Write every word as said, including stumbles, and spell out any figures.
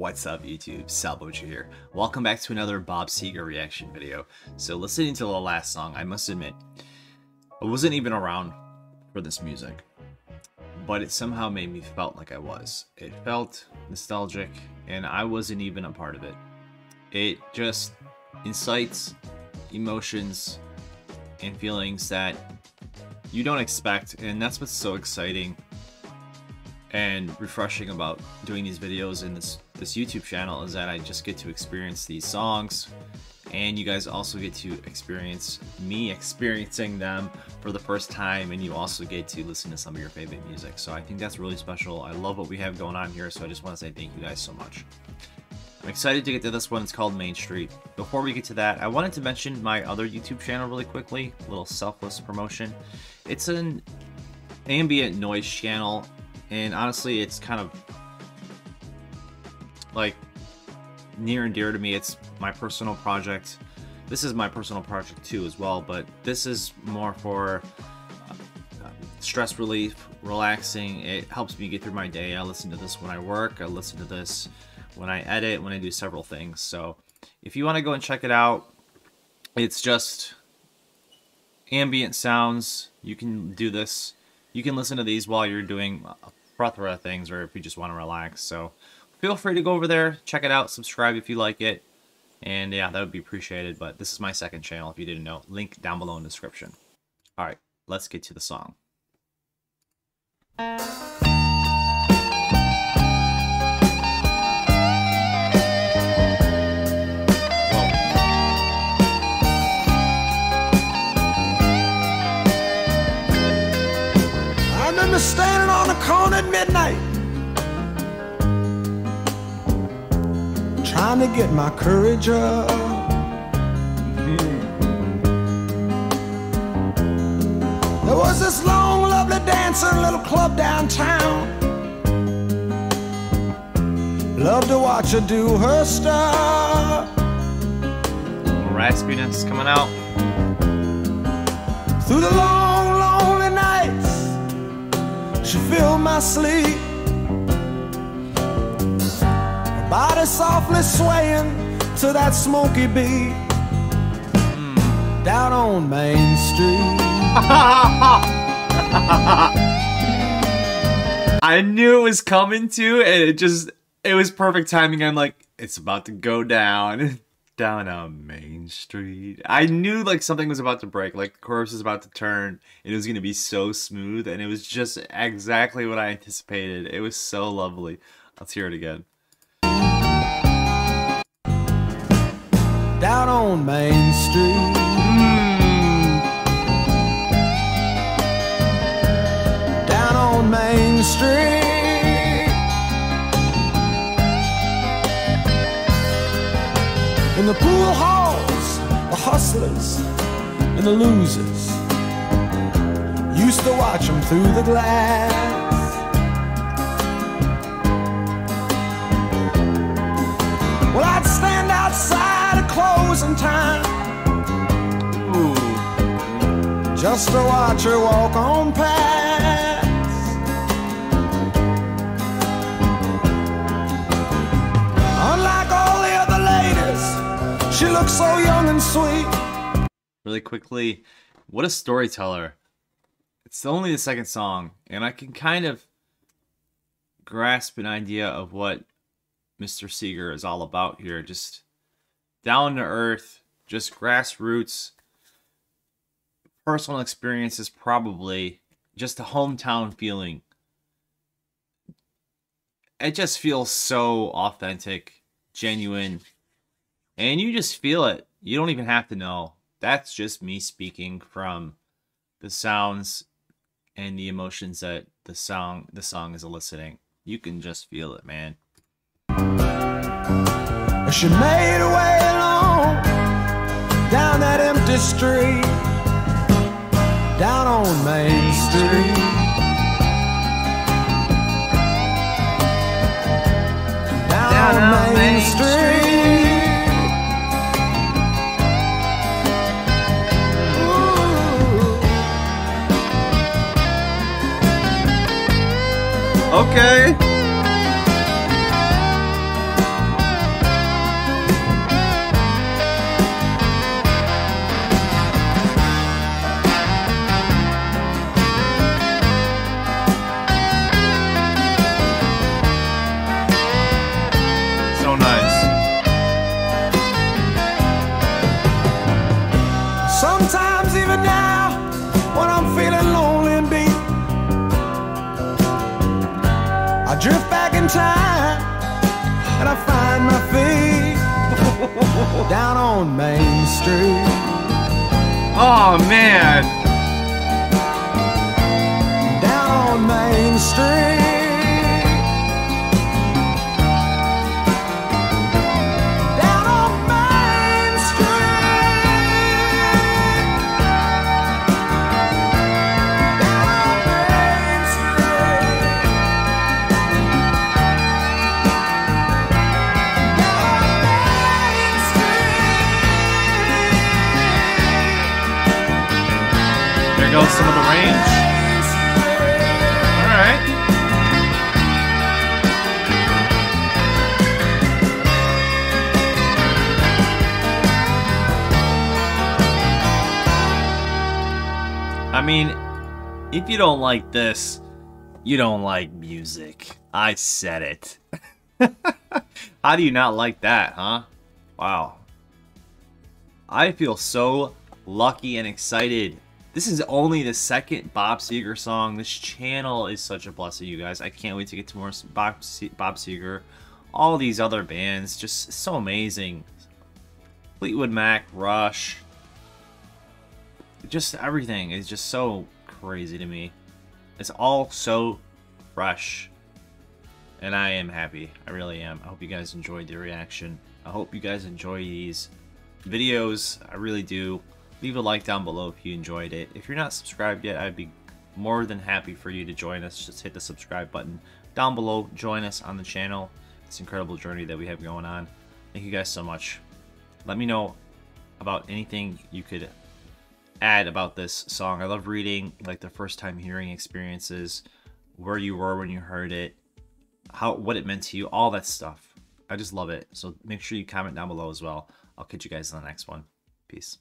What's up YouTube, Sal Boucher here. Welcome back to another Bob Seger reaction video. So listening to the last song, I must admit, I wasn't even around for this music, but it somehow made me felt like I was. It felt nostalgic and I wasn't even a part of it. It just incites emotions and feelings that you don't expect, and that's what's so exciting and refreshing about doing these videos in this this YouTube channel, is that I just get to experience these songs, and you guys also get to experience me experiencing them for the first time, and you also get to listen to some of your favorite music. So I think that's really special. I love what we have going on here, so I just want to say thank you guys so much. I'm excited to get to this one. It's called Mainstreet. Before we get to that, I wanted to mention my other YouTube channel really quickly, a little selfless promotion. It's an ambient noise channel, and honestly, it's kind of like near and dear to me. It's my personal project. This is my personal project too as well, but this is more for stress relief, relaxing. It helps me get through my day. I listen to this when I work. I listen to this when I edit, when I do several things. So if you want to go and check it out, it's just ambient sounds. You can do this. You can listen to these while you're doing a plethora of things, or if you just want to relax. So feel free to go over there, check it out, subscribe if you like it, and yeah, that would be appreciated. But this is my second channel if you didn't know. Link down below in the description. All right, let's get to the song. Standing on the corner at midnight, trying to get my courage up. Mm-hmm. There was this long, lovely dancer in a little club downtown. Loved to watch her do her stuff. Raspiness coming out through the long. She filled my sleep, her body softly swaying to that smoky beat, mm. down on Main Street. I knew it was coming too, and it just, it was perfect timing. I'm like, it's about to go down, down on Main Street. I knew like something was about to break, like the chorus was about to turn, and it was gonna be so smooth, and it was just exactly what I anticipated. It was so lovely. Let's hear it again. Down on Main Street. Mm. Down on Main Street. In the pool halls, the hustlers and the losers used to watch them through the glass. Well, I'd stand outside at closing time, ooh, just to watch her walk on past. Unlike all the other ladies, she looks so young and sweet. Really quickly, what a storyteller. It's only the second song, and I can kind of grasp an idea of what Mister Seger is all about here. Just down to earth, just grassroots, personal experiences probably, just a hometown feeling. It just feels so authentic, genuine. And you just feel it. You don't even have to know. That's just me speaking from the sounds and the emotions that the song the song is eliciting. You can just feel it, man. She made her way along down that empty street, down on Main Street, down, down on Main, Main Street. Street. Okay. down on Main Street. Oh, man. Down on Main Street. Down on Main Street. Down on Main Street. Down on Main Street. There goes some of the range. I mean, if you don't like this, you don't like music. I said it. How do you not like that, huh? Wow. I feel so lucky and excited. This is only the second Bob Seger song. This channel is such a blessing, you guys. I can't wait to get to more Bob, Se Bob Seger. All these other bands, just so amazing. Fleetwood Mac, Rush. Just everything is just so crazy to me. It's all so fresh. And I am happy. I really am. I hope you guys enjoyed the reaction. I hope you guys enjoy these videos. I really do. Leave a like down below if you enjoyed it. If you're not subscribed yet, I'd be more than happy for you to join us. Just hit the subscribe button down below. Join us on the channel. It's an incredible journey that we have going on. Thank you guys so much. Let me know about anything you could add about this song. I love reading like the first time hearing experiences, where you were when you heard it, how what it meant to you, all that stuff. I just love it. So make sure you comment down below as well. I'll catch you guys in the next one. Peace.